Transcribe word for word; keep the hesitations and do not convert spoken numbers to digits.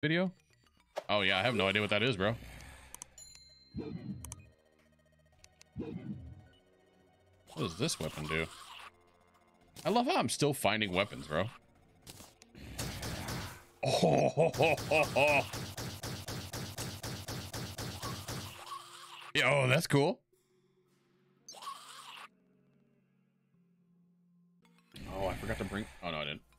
video? Oh yeah, I have no idea what that is, bro. What does this weapon do? I love how I'm still finding weapons, bro. Oh, ho, ho, ho, ho. Yo, that's cool. Oh, I forgot to bring... Oh, no, I didn't.